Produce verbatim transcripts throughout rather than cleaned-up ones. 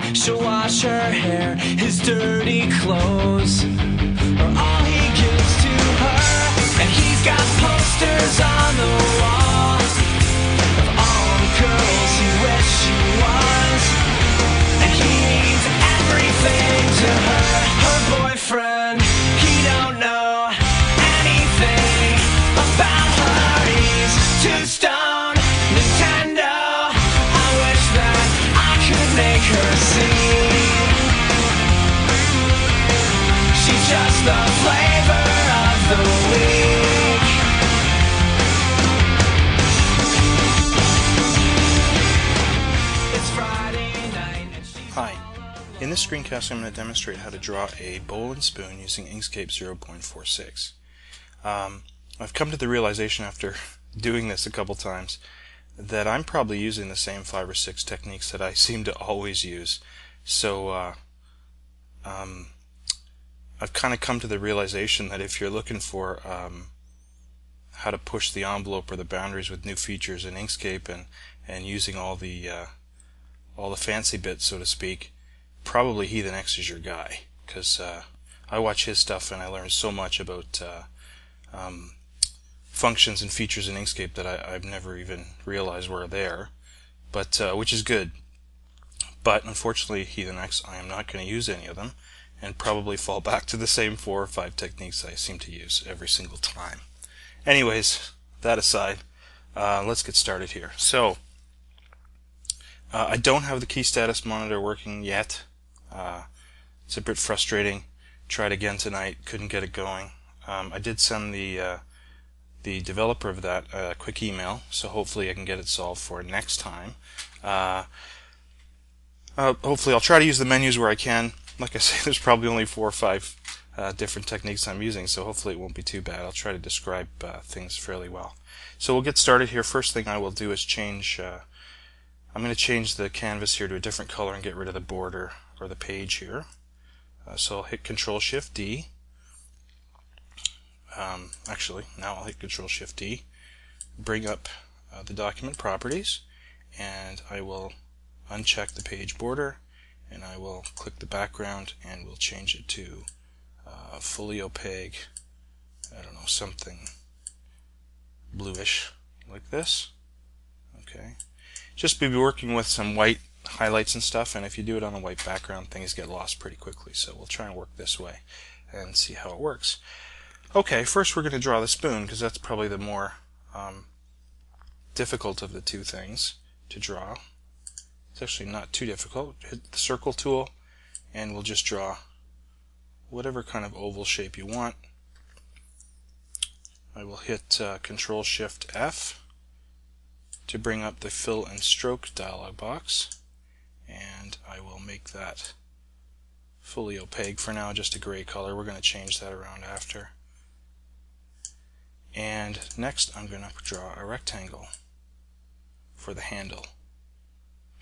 home. She'll wash her hair, his dirty clothes are all he gives to her. And he's got posters on the wall of all the girls he wished she was. And he means everything to her. Her boyfriend, he don't know anything about her. He's too stoned. Nintendo, I wish that I could make her see. She's just the flavor of the week. It's Friday night and she's Hi. In this screencast, I'm going to demonstrate how to draw a bowl and spoon using Inkscape zero point four six. Um, I've come to the realization after doing this a couple times that I'm probably using the same five or six techniques that I seem to always use. So uh, um, I've kind of come to the realization that if you're looking for um, how to push the envelope or the boundaries with new features in Inkscape and and using all the uh, all the fancy bits, so to speak, probably heathenX is your guy, because uh, I watch his stuff and I learn so much about uh, um, functions and features in Inkscape that I, I've never even realized were there, but uh, which is good. But unfortunately, heathenX, I am not going to use any of them, and probably fall back to the same four or five techniques I seem to use every single time. Anyways, that aside, uh, let's get started here. So, uh, I don't have the key status monitor working yet. Uh, it's a bit frustrating. Tried again tonight, couldn't get it going. Um, I did send the uh, the developer of that a uh, quick email, so hopefully I can get it solved for next time. Uh, uh, hopefully I'll try to use the menus where I can. Like I say, there's probably only four or five uh, different techniques I'm using, so hopefully it won't be too bad. I'll try to describe uh, things fairly well. So we'll get started here. First thing I will do is change, uh, I'm going to change the canvas here to a different color and get rid of the border or the page here. Uh, so I'll hit Control Shift D. Um, actually, now I'll hit Control Shift D, bring up uh, the document properties, and I will uncheck the page border, and I will click the background, and we'll change it to uh, fully opaque, I don't know, something bluish like this. Okay, just be working with some white highlights and stuff, and if you do it on a white background, things get lost pretty quickly, so we'll try and work this way and see how it works. Okay, first we're going to draw the spoon, because that's probably the more um, difficult of the two things to draw. It's actually not too difficult. Hit the circle tool, and we'll just draw whatever kind of oval shape you want. I will hit uh, Control Shift F to bring up the Fill and Stroke dialog box, and I will make that fully opaque for now, just a gray color. We're going to change that around after. And next I'm going to draw a rectangle for the handle.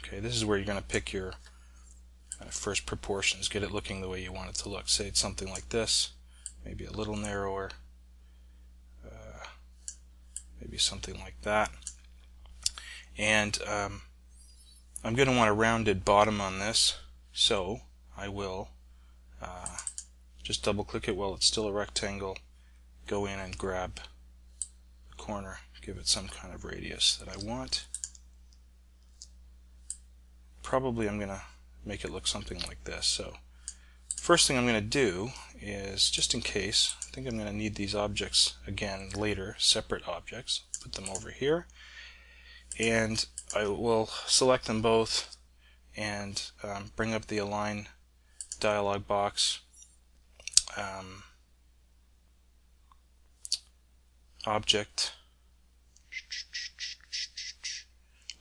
Okay, this is where you're going to pick your uh, first proportions, get it looking the way you want it to look. Say it's something like this, maybe a little narrower, uh, maybe something like that. And um, I'm going to want a rounded bottom on this, so I will uh, just double click it while it's still a rectangle, go in and grab corner, give it some kind of radius that I want. Probably I'm going to make it look something like this. So first thing I'm going to do is, just in case, I think I'm going to need these objects again later, separate objects. Put them over here, and I will select them both and um, bring up the Align dialog box. Um, Object,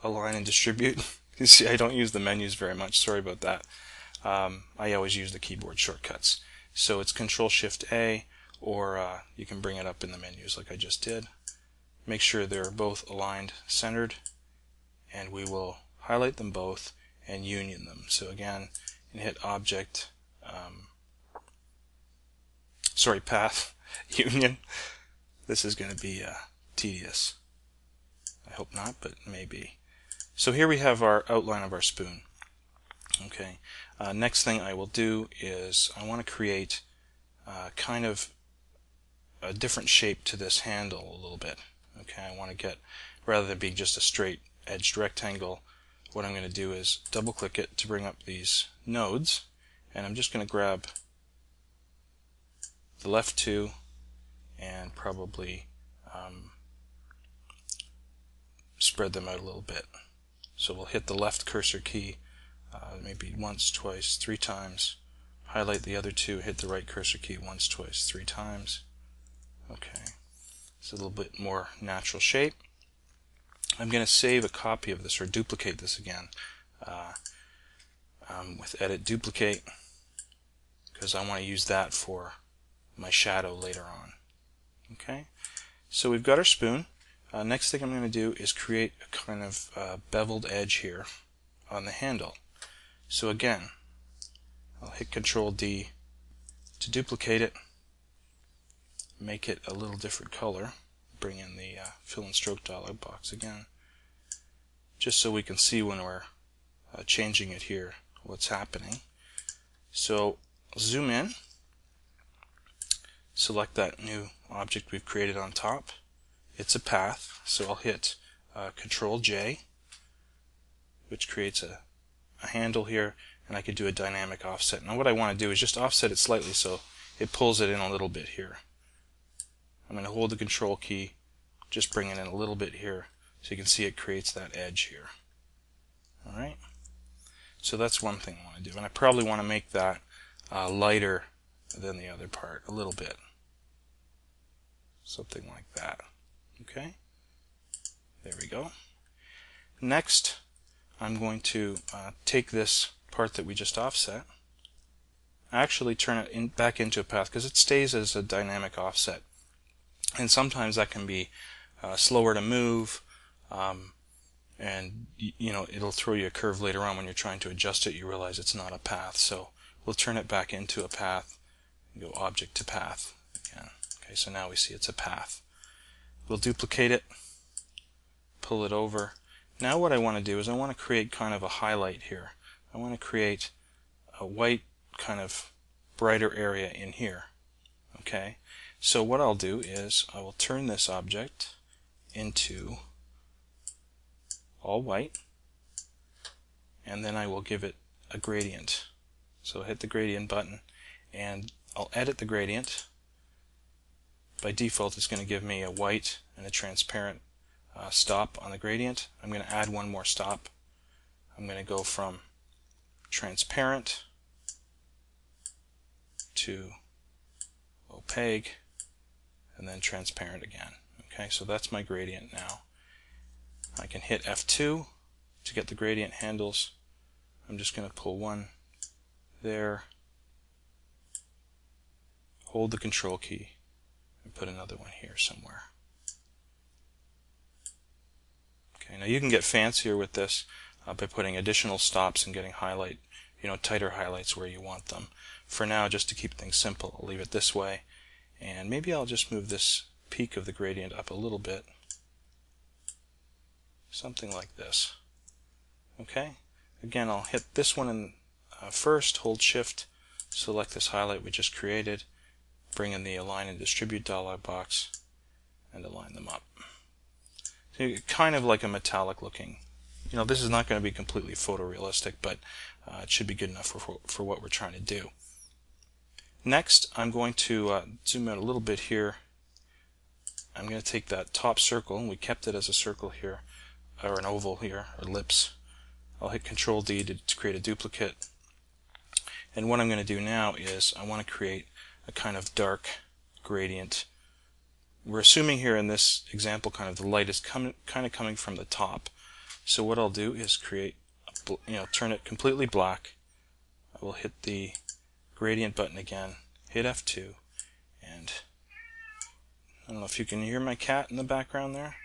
Align and Distribute. You see, I don't use the menus very much, sorry about that. Um, I always use the keyboard shortcuts. So it's Control Shift A, or uh, you can bring it up in the menus like I just did. Make sure they're both aligned, centered, and we will highlight them both and union them. So again, you hit Object, um, sorry, Path, Union. This is going to be uh, tedious. I hope not, but maybe. So here we have our outline of our spoon. Okay, uh, next thing I will do is I want to create uh, kind of a different shape to this handle a little bit. Okay, I want to get, rather than being just a straight edged rectangle, what I'm going to do is double click it to bring up these nodes, and I'm just going to grab the left two and probably um, spread them out a little bit. So we'll hit the left cursor key uh, maybe once, twice, three times, highlight the other two, hit the right cursor key once, twice, three times. Okay, it's a little bit more natural shape. I'm going to save a copy of this or duplicate this again uh, um, with edit duplicate, because I want to use that for my shadow later on. Okay, so we've got our spoon. Uh, next thing I'm going to do is create a kind of uh, beveled edge here on the handle. So again, I'll hit Control D to duplicate it, make it a little different color, bring in the uh, fill and stroke dialog box again, just so we can see when we're uh, changing it here what's happening. So zoom in, select that new object we've created on top. It's a path, so I'll hit uh, Control J, which creates a, a handle here, and I could do a dynamic offset. Now what I want to do is just offset it slightly so it pulls it in a little bit here. I'm going to hold the Control key, just bring it in a little bit here, so you can see it creates that edge here. Alright, so that's one thing I want to do, and I probably want to make that uh, lighter than the other part, a little bit. Something like that. Okay, there we go. Next, I'm going to uh, take this part that we just offset, actually turn it in, back into a path, because it stays as a dynamic offset. And sometimes that can be uh, slower to move, um, and you know, it'll throw you a curve later on when you're trying to adjust it. You realize it's not a path, so we'll turn it back into a path. Go Object to Path again. Okay, so now we see it's a path. We'll duplicate it, pull it over. Now what I want to do is I want to create kind of a highlight here. I want to create a white kind of brighter area in here. Okay, so what I'll do is I will turn this object into all white, and then I will give it a gradient. So hit the gradient button, and I'll edit the gradient. By default, it's going to give me a white and a transparent uh, stop on the gradient. I'm going to add one more stop. I'm going to go from transparent to opaque, and then transparent again. Okay, so that's my gradient now. I can hit F two to get the gradient handles. I'm just going to pull one there, hold the Control key, and put another one here somewhere. Okay, now you can get fancier with this uh, by putting additional stops and getting highlight, you know, tighter highlights where you want them. For now, just to keep things simple, I'll leave it this way, and maybe I'll just move this peak of the gradient up a little bit, something like this. Okay, again, I'll hit this one in, uh, first, hold Shift, select this highlight we just created, bring in the Align and Distribute dialog box, and align them up. So you get kind of like a metallic looking. You know, this is not going to be completely photorealistic, but uh, it should be good enough for, for what we're trying to do. Next, I'm going to uh, zoom out a little bit here. I'm going to take that top circle, and we kept it as a circle here, or an oval here, or ellipse. I'll hit Control D to, to create a duplicate. And what I'm going to do now is I want to create a kind of dark gradient. We're assuming here in this example kind of the light is com kind of coming from the top. So what I'll do is create, a you know, turn it completely black. I will hit the gradient button again, hit F two, and I don't know if you can hear my cat in the background there.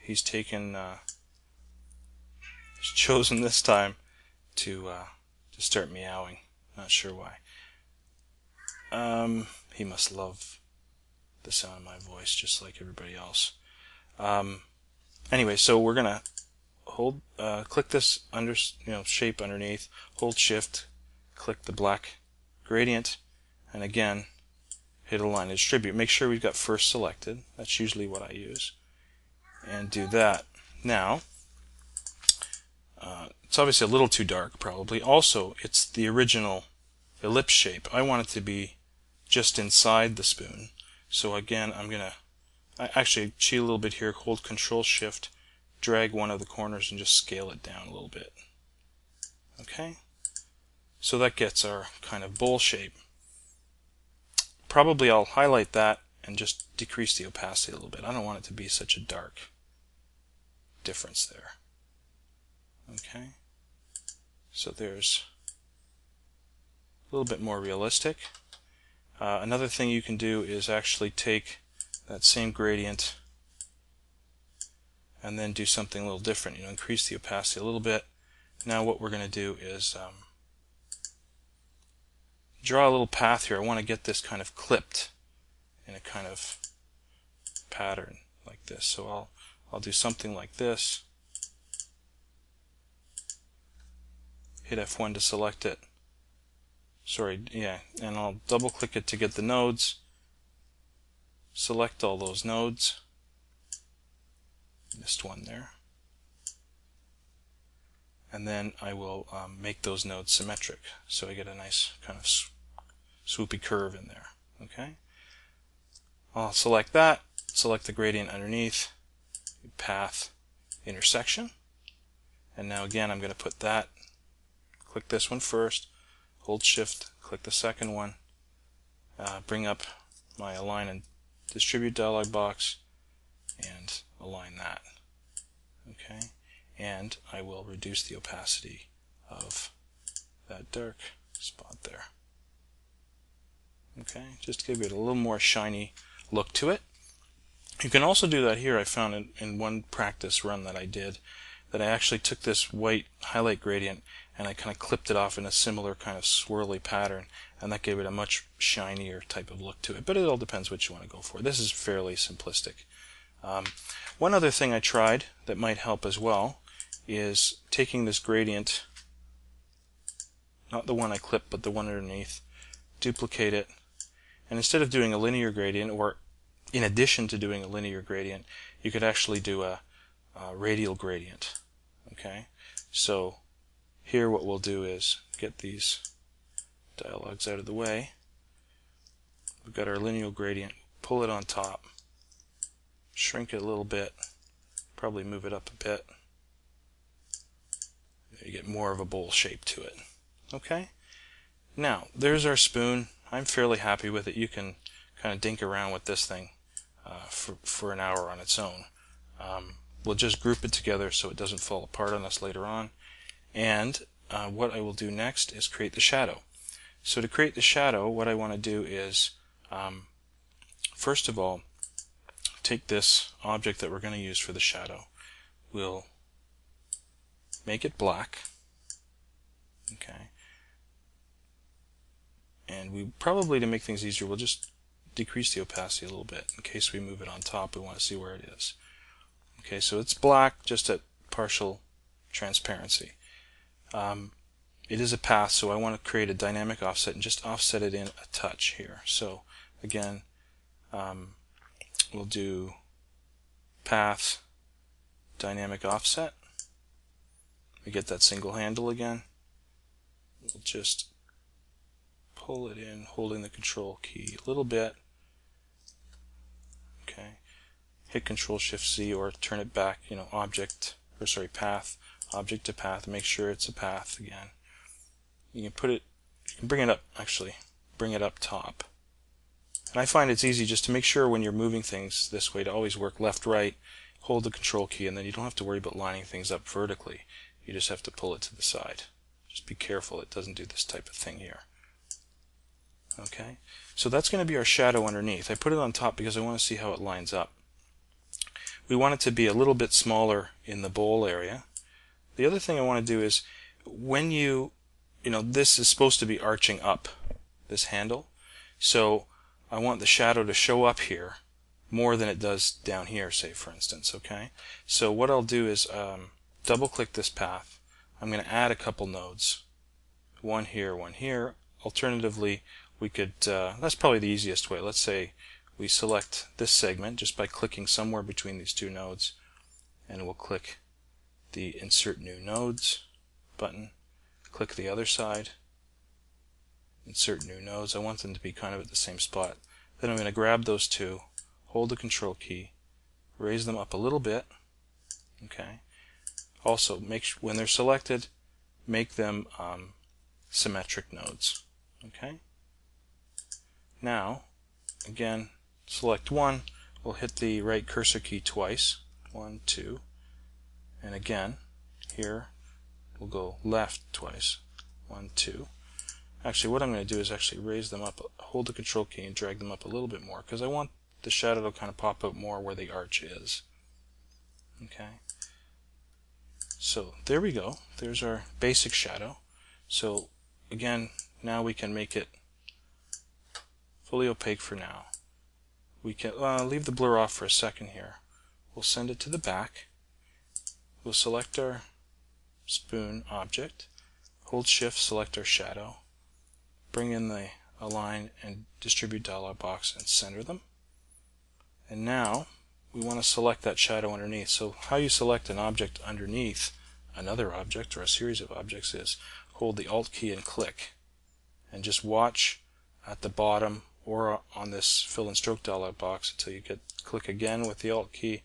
He's taken, uh, he's chosen this time to uh, to start meowing. Not sure why. Um, he must love the sound of my voice, just like everybody else. Um, anyway, so we're going to hold, uh, click this under, you know, shape underneath, hold shift, click the black gradient, and again hit align distribute. Make sure we've got first selected. That's usually what I use, and do that. Now uh, it's obviously a little too dark probably. Also, it's the original ellipse shape. I want it to be just inside the spoon. So again, I'm gonna I actually cheat a little bit here, hold control shift, drag one of the corners and just scale it down a little bit. Okay, so that gets our kind of bowl shape. Probably I'll highlight that and just decrease the opacity a little bit. I don't want it to be such a dark difference there. Okay, so there's a little bit more realistic. Uh, another thing you can do is actually take that same gradient and then do something a little different. You know, increase the opacity a little bit. Now what we're going to do is um, draw a little path here. I want to get this kind of clipped in a kind of pattern like this. So I'll I'll do something like this. Hit F one to select it. Sorry, yeah, and I'll double click it to get the nodes. Select all those nodes. Missed one there. And then I will um, make those nodes symmetric, so I get a nice kind of swoopy curve in there. Okay. I'll select that, select the gradient underneath, path, intersection, and now again I'm going to put that, click this one first, hold shift, click the second one, uh, bring up my align and distribute dialog box and align that. Okay, and I will reduce the opacity of that dark spot there. Okay, just to give it a little more shiny look to it. You can also do that here. I found in, in one practice run that I did that I actually took this white highlight gradient and I kind of clipped it off in a similar kind of swirly pattern, and that gave it a much shinier type of look to it. But it all depends what you want to go for. This is fairly simplistic. Um, one other thing I tried that might help as well is taking this gradient, not the one I clipped but the one underneath, duplicate it, and instead of doing a linear gradient, or in addition to doing a linear gradient, you could actually do a, a radial gradient. Okay, so here what we'll do is get these dialogues out of the way. We've got our linear gradient, pull it on top, shrink it a little bit, probably move it up a bit. You get more of a bowl shape to it. Okay, now there's our spoon. I'm fairly happy with it. You can kind of dink around with this thing uh, for, for an hour on its own. Um, we'll just group it together so it doesn't fall apart on us later on. And uh, what I will do next is create the shadow. So to create the shadow, what I want to do is, um, first of all, take this object that we're going to use for the shadow. We'll make it black. Okay. And we probably, to make things easier, we'll just decrease the opacity a little bit. In case we move it on top, we want to see where it is. Okay, so it's black, just at partial transparency. Um, it is a path, so I want to create a dynamic offset and just offset it in a touch here. So again, um, we'll do path, dynamic offset. We get that single handle again. We'll just pull it in, holding the control key a little bit. Okay, hit control shift Z, or turn it back, you know, object, or sorry, path, object to path, make sure it's a path again. You can put it, you can bring it up, actually, bring it up top. And I find it's easy just to make sure when you're moving things this way to always work left, right, hold the control key, and then you don't have to worry about lining things up vertically. You just have to pull it to the side. Just be careful it doesn't do this type of thing here. Okay, so that's going to be our shadow underneath. I put it on top because I want to see how it lines up. We want it to be a little bit smaller in the bowl area. The other thing I want to do is, when you, you know, this is supposed to be arching up, this handle, so I want the shadow to show up here more than it does down here, say, for instance. Okay, so what I'll do is, um, double click this path. I'm going to add a couple nodes, one here, one here. Alternatively, we could, uh, that's probably the easiest way. Let's say we select this segment just by clicking somewhere between these two nodes, and we'll click the Insert New Nodes button, click the other side, Insert New Nodes. I want them to be kind of at the same spot. Then I'm going to grab those two, hold the Control key, raise them up a little bit. Okay. Also, make sure when they're selected, make them um, symmetric nodes. Okay. Now, again, select one. We'll hit the right cursor key twice. One, two, and again, here we'll go left twice. One, two. Actually, what I'm going to do is actually raise them up, hold the Control key and drag them up a little bit more, because I want the shadow to kind of pop out more where the arch is. Okay. So there we go. There's our basic shadow. So again, now we can make it fully opaque for now. We can uh, leave the blur off for a second here. We'll send it to the back. We'll select our spoon object, hold shift, select our shadow, bring in the align and distribute dialog box and center them. And now we want to select that shadow underneath. So how you select an object underneath another object or a series of objects is hold the Alt key and click, and just watch at the bottom or on this fill and stroke dialog box until you get click again with the Alt key.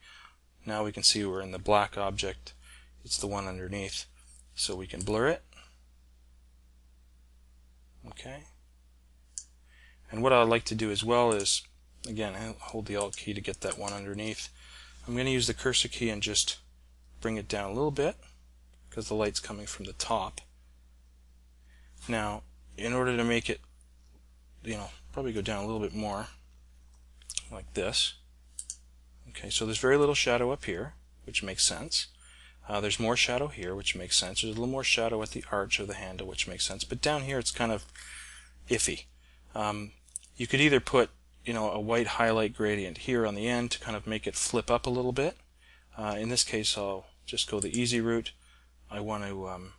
Now we can see we're in the black object. It's the one underneath, so we can blur it. Okay. And what I'd like to do as well is, again, hold the Alt key to get that one underneath. I'm going to use the cursor key and just bring it down a little bit, because the light's coming from the top. Now, in order to make it, you know, probably go down a little bit more, like this. Okay, so there's very little shadow up here, which makes sense. Uh, there's more shadow here, which makes sense. There's a little more shadow at the arch of the handle, which makes sense. But down here, it's kind of iffy. Um, you could either put, you know, a white highlight gradient here on the end to kind of make it flip up a little bit. Uh, in this case, I'll just go the easy route. I want to um,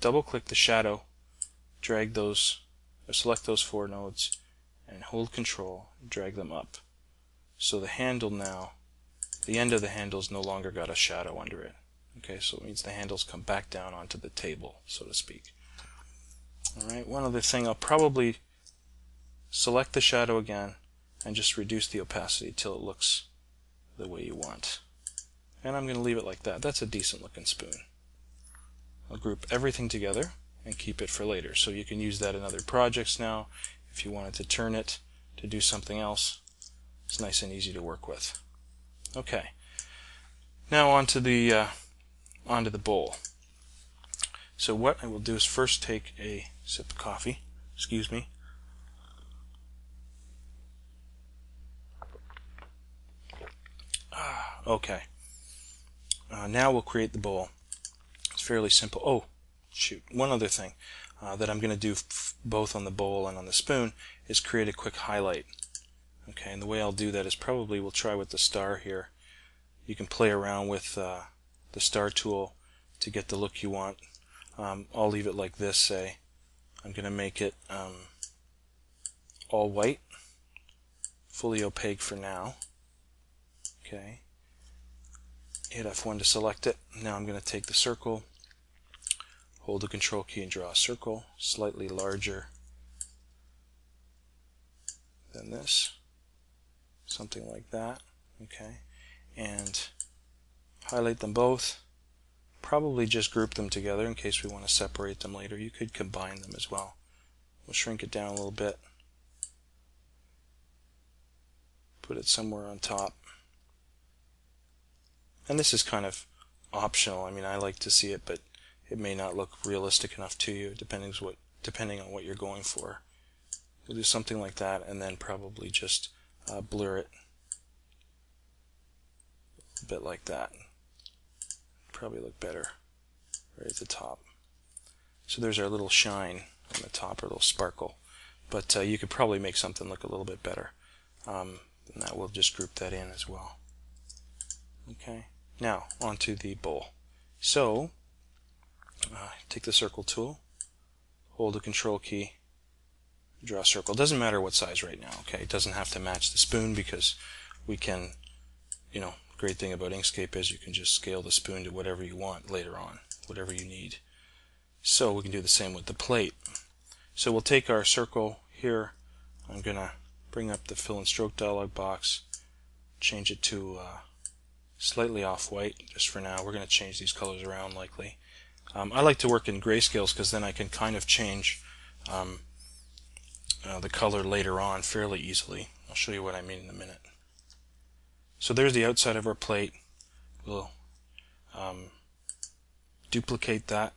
double-click the shadow, drag those, or select those four nodes, and hold Control, drag them up. So the handle now, the end of the handle's no longer got a shadow under it. Okay, so it means the handles come back down onto the table, so to speak. Alright, one other thing, I'll probably select the shadow again and just reduce the opacity till it looks the way you want. And I'm going to leave it like that. That's a decent looking spoon. I'll group everything together and keep it for later. So you can use that in other projects now. If you wanted to turn it to do something else, it's nice and easy to work with. Okay. Now onto the uh, onto the bowl. So what I will do is first take a sip of coffee. Excuse me. Ah, okay. Uh, now we'll create the bowl. It's fairly simple. Oh, shoot. One other thing uh, that I'm going to do f both on the bowl and on the spoon is create a quick highlight. Okay, and the way I'll do that is probably we'll try with the star here. You can play around with uh, the star tool to get the look you want. Um, I'll leave it like this, say. I'm going to make it um, all white, fully opaque for now. Okay. Hit F one to select it. Now I'm going to take the circle, hold the Control key and draw a circle, slightly larger than this. Something like that. Okay. And highlight them both. Probably just group them together in case we want to separate them later. You could combine them as well. We'll shrink it down a little bit. Put it somewhere on top. And this is kind of optional. I mean, I like to see it, but it may not look realistic enough to you, depending what depending on what you're going for. We'll do something like that, and then probably just uh, blur it. A bit like that. Probably look better right at the top. So there's our little shine on the top, our little sparkle. But uh, you could probably make something look a little bit better. Um, and that will just group that in as well. Okay. Now onto the bowl. So uh, take the circle tool, hold the control key, draw a circle. It doesn't matter what size right now, okay? It doesn't have to match the spoon because we can, you know, great thing about Inkscape is you can just scale the spoon to whatever you want later on, whatever you need. So we can do the same with the plate. So we'll take our circle here. I'm going to bring up the fill and stroke dialog box, change it to uh, slightly off-white just for now. We're going to change these colors around likely. Um, I like to work in grayscales because then I can kind of change um, uh, the color later on fairly easily. I'll show you what I mean in a minute. So there's the outside of our plate. We'll um, duplicate that,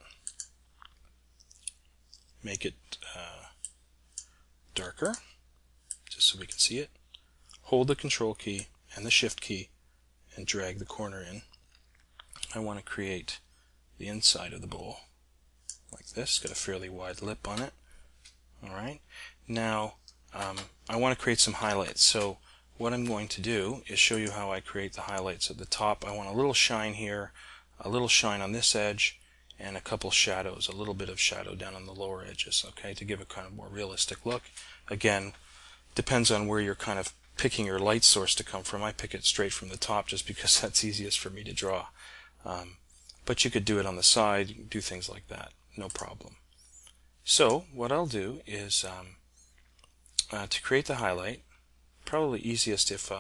make it uh, darker just so we can see it. Hold the control key and the shift key and drag the corner in. I want to create the inside of the bowl like this. Got a fairly wide lip on it. Alright, now um, I want to create some highlights. So what I'm going to do is show you how I create the highlights at the top. I want a little shine here, a little shine on this edge, and a couple shadows, a little bit of shadow down on the lower edges, okay, to give a kind of more realistic look. Again, depends on where you're kind of picking your light source to come from. I pick it straight from the top just because that's easiest for me to draw. Um, but you could do it on the side, do things like that, no problem. So what I'll do is um, uh, to create the highlight, probably easiest if uh,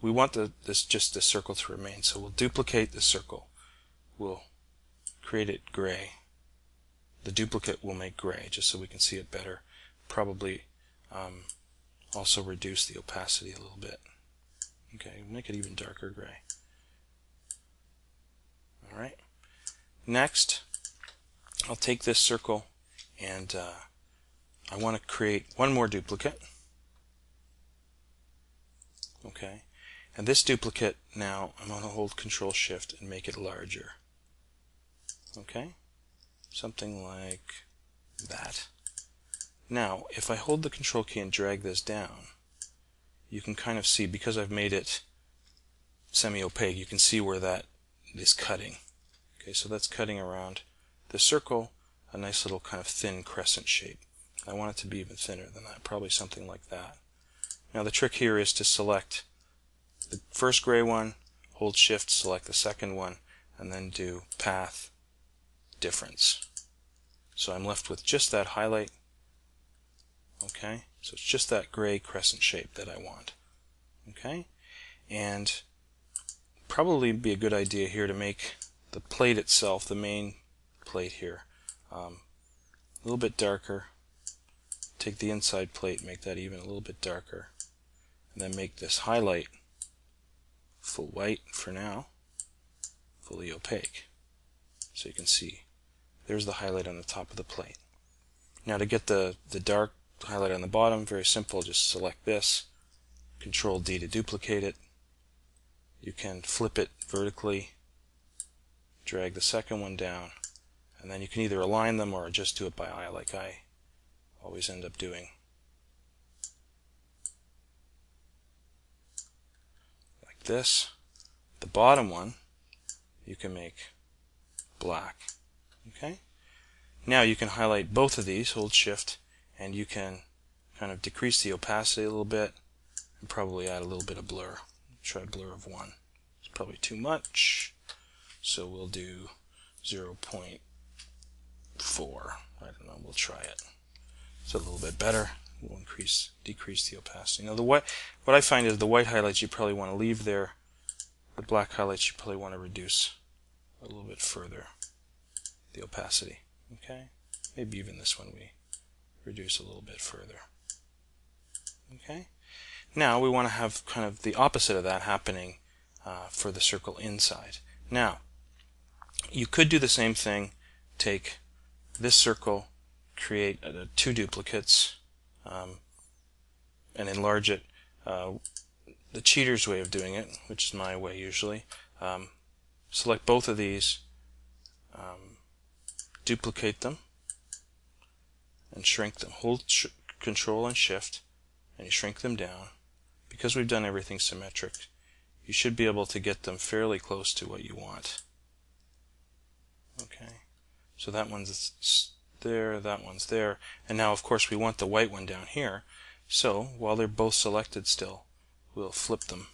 we want the, this just the circle to remain. So we'll duplicate the circle. We'll create it gray. The duplicate will make gray just so we can see it better. Probably um, also reduce the opacity a little bit. Okay, make it even darker gray. Alright. Next, I'll take this circle and uh, I want to create one more duplicate. Okay, and this duplicate now I'm going to hold Control Shift and make it larger. Okay, something like that. Now, if I hold the Control key and drag this down, you can kind of see, because I've made it semi-opaque, you can see where that is cutting. Okay, so that's cutting around the circle, a nice little kind of thin crescent shape. I want it to be even thinner than that, probably something like that. Now the trick here is to select the first gray one, hold shift, select the second one, and then do path difference. So I'm left with just that highlight. Okay, so it's just that gray crescent shape that I want. Okay, and probably be a good idea here to make the plate itself, the main plate here, um, a little bit darker. Take the inside plate, make that even a little bit darker. And then make this highlight full white for now, fully opaque. So you can see there's the highlight on the top of the plate. Now to get the, the dark highlight on the bottom, very simple, just select this, Control D to duplicate it. You can flip it vertically, drag the second one down, and then you can either align them or just do it by eye like I always end up doing. Like this. The bottom one you can make black. Okay? Now you can highlight both of these, hold shift, and you can kind of decrease the opacity a little bit and probably add a little bit of blur. Try blur of one. It's probably too much, so we'll do zero point four. I don't know, we'll try it. It's a little bit better. We'll increase, decrease the opacity. Now the white, what I find is the white highlights you probably want to leave there. The black highlights you probably want to reduce a little bit further the opacity. Okay, maybe even this one we reduce a little bit further. Okay, now we want to have kind of the opposite of that happening uh, for the circle inside. Now you could do the same thing. Take this circle, create uh, two duplicates um, and enlarge it. Uh, the cheater's way of doing it, which is my way usually, um, select both of these, um, duplicate them and shrink them. Hold sh Control and Shift and you shrink them down. Because we've done everything symmetric, you should be able to get them fairly close to what you want. Okay, so that one's there, that one's there, and now of course we want the white one down here, so while they're both selected still, we'll flip them.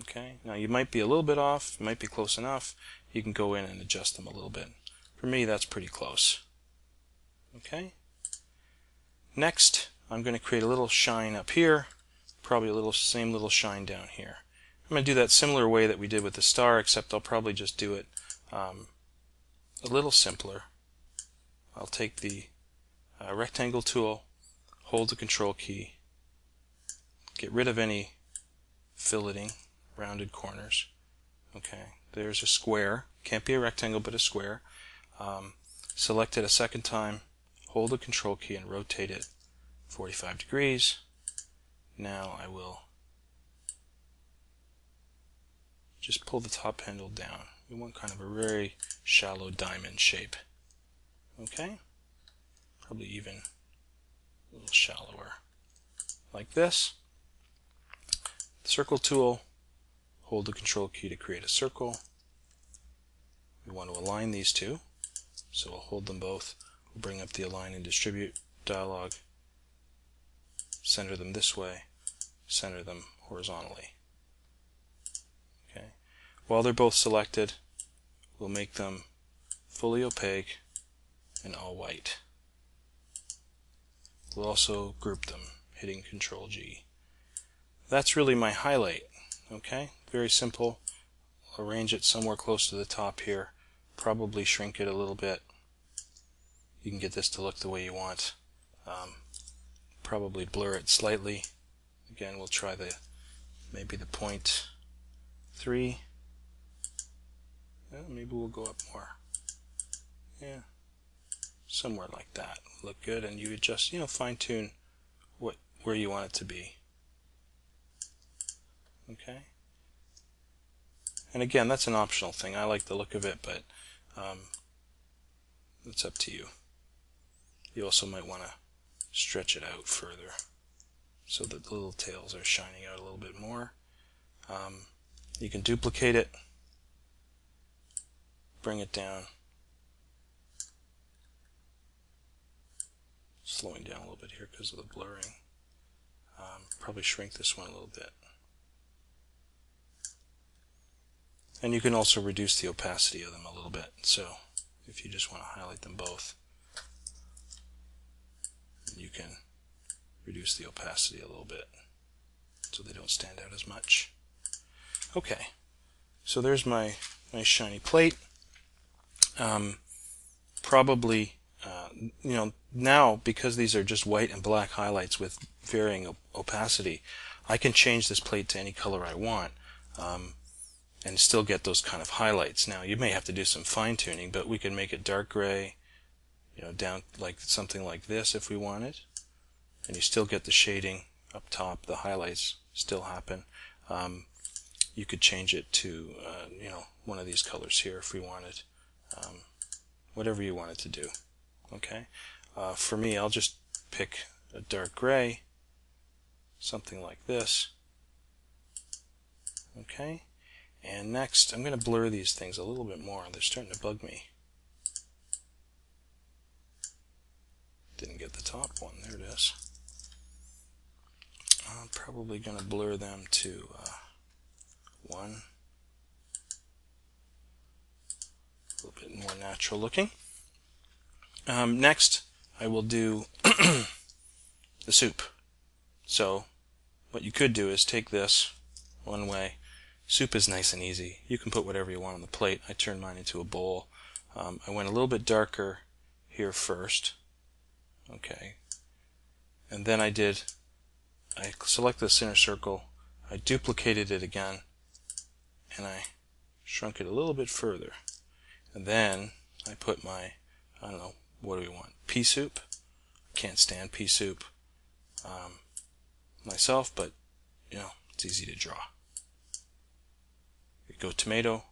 Okay, now you might be a little bit off, you might be close enough, you can go in and adjust them a little bit. For me, that's pretty close. Okay. Next, I'm going to create a little shine up here, probably a little same little shine down here. I'm going to do that similar way that we did with the star, except I'll probably just do it um, a little simpler. I'll take the uh, rectangle tool, hold the control key, get rid of any filleting, rounded corners. Okay, there's a square, can't be a rectangle but a square. Um, select it a second time, hold the control key and rotate it forty-five degrees. Now I will just pull the top handle down. We want kind of a very shallow diamond shape. Okay, probably even a little shallower, like this. Circle tool, hold the control key to create a circle. We want to align these two, so we'll hold them both. We'll bring up the align and distribute dialog, center them this way, center them horizontally. Okay. While they're both selected, we'll make them fully opaque and all white. We'll also group them, hitting Control G. That's really my highlight. Okay, very simple. I'll arrange it somewhere close to the top here. Probably shrink it a little bit. You can get this to look the way you want. Um, probably blur it slightly. Again, we'll try the maybe the point three. Yeah, maybe we'll go up more. Yeah, somewhere like that. Look good, and you adjust. You know, fine tune what where you want it to be. Okay, and again, that's an optional thing. I like the look of it, but um, it's up to you. You also might want to stretch it out further so that the little tails are shining out a little bit more. Um, you can duplicate it, bring it down, slowing down a little bit here because of the blurring. Um, probably shrink this one a little bit. And you can also reduce the opacity of them a little bit, so if you just want to highlight them both, you can reduce the opacity a little bit so they don't stand out as much. Okay, so there's my nice shiny plate. Um, probably, uh, you know, now because these are just white and black highlights with varying op opacity, I can change this plate to any color I want. Um, and still get those kind of highlights. Now you may have to do some fine-tuning, but we can make it dark gray, you know, down like something like this if we wanted, and you still get the shading up top, the highlights still happen. Um, you could change it to uh, you know, one of these colors here if we wanted, um, whatever you wanted to do. Okay, uh, for me I'll just pick a dark gray, something like this. Okay. And next, I'm going to blur these things a little bit more. They're starting to bug me. Didn't get the top one. There it is. I'm probably going to blur them to uh, one. A little bit more natural looking. Um, next, I will do the soup. So, what you could do is take this one way. Soup is nice and easy. You can put whatever you want on the plate. I turned mine into a bowl. Um, I went a little bit darker here first. Okay. And then I did, I selected this inner circle, I duplicated it again, and I shrunk it a little bit further. And then I put my, I don't know, what do we want? Pea soup? Can't stand pea soup um, myself, but, you know, it's easy to draw. Go tomato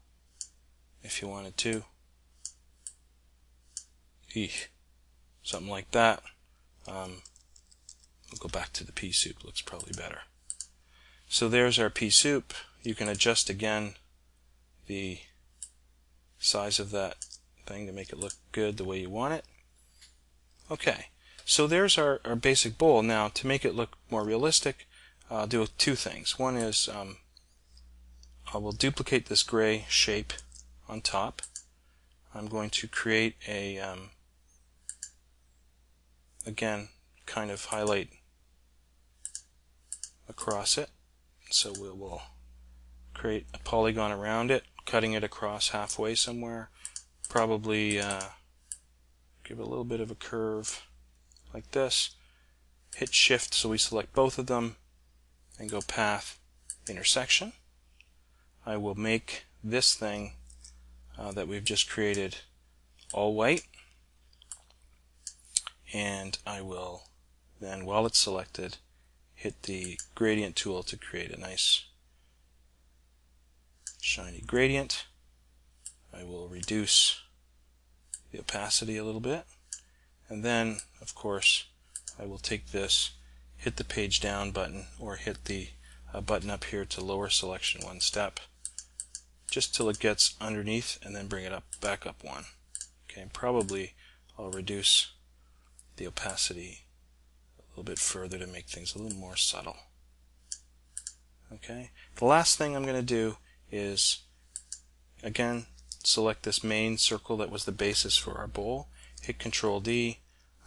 if you wanted to. Eesh. Something like that. Um, we'll go back to the pea soup, looks probably better. So there's our pea soup. You can adjust again the size of that thing to make it look good the way you want it. Okay, so there's our, our basic bowl. Now, to make it look more realistic, uh, I'll do two things. One is um, I will duplicate this gray shape on top. I'm going to create a, um, again, kind of highlight across it. So we will create a polygon around it, cutting it across halfway somewhere. Probably uh, give a little bit of a curve like this. Hit Shift so we select both of them and go Path, Intersection. I will make this thing uh, that we've just created all white, and I will then, while it's selected, hit the gradient tool to create a nice shiny gradient. I will reduce the opacity a little bit, and then of course I will take this, hit the page down button, or hit the uh, button up here to lower selection one step, just till it gets underneath, and then bring it up back up one. Okay, and probably I'll reduce the opacity a little bit further to make things a little more subtle. Okay, the last thing I'm going to do is, again, select this main circle that was the basis for our bowl, hit Control D,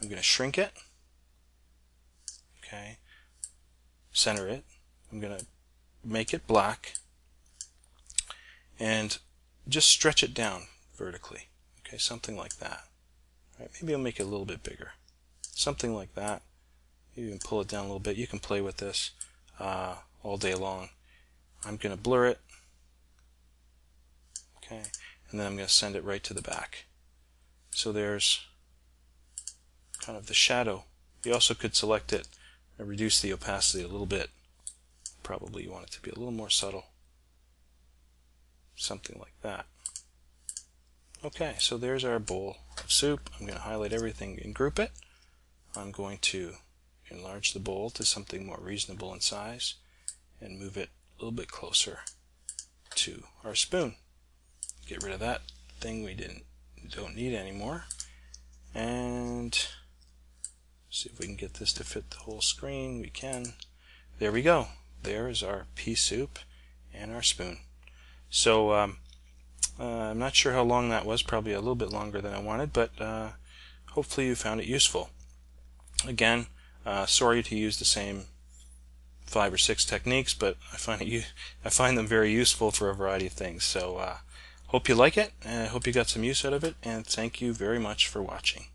I'm going to shrink it, okay, center it, I'm going to make it black, and just stretch it down vertically, okay, something like that. All right, maybe I'll make it a little bit bigger, something like that. Maybe even pull it down a little bit. You can play with this uh, all day long. I'm going to blur it, okay, and then I'm going to send it right to the back. So there's kind of the shadow. You also could select it and reduce the opacity a little bit. Probably you want it to be a little more subtle. Something like that. Okay, so there's our bowl of soup. I'm going to highlight everything and group it. I'm going to enlarge the bowl to something more reasonable in size and move it a little bit closer to our spoon. Get rid of that thing we didn't don't need anymore, and see if we can get this to fit the whole screen. We can. There we go. There is our pea soup and our spoon. So um, uh, I'm not sure how long that was, probably a little bit longer than I wanted, but uh, hopefully you found it useful. Again, uh, sorry to use the same five or six techniques, but I find it I find them very useful for a variety of things. So uh, hope you like it, and I hope you got some use out of it, and thank you very much for watching.